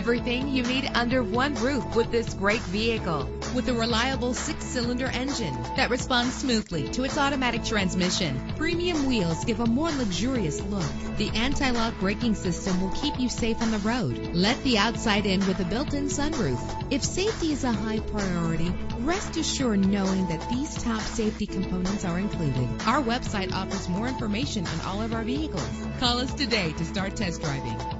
Everything you need under one roof with this great vehicle. With a reliable 6-cylinder engine that responds smoothly to its automatic transmission, premium wheels give a more luxurious look. The anti-lock braking system will keep you safe on the road. Let the outside in with a built-in sunroof. If safety is a high priority, rest assured knowing that these top safety components are included. Our website offers more information on all of our vehicles. Call us today to start test driving.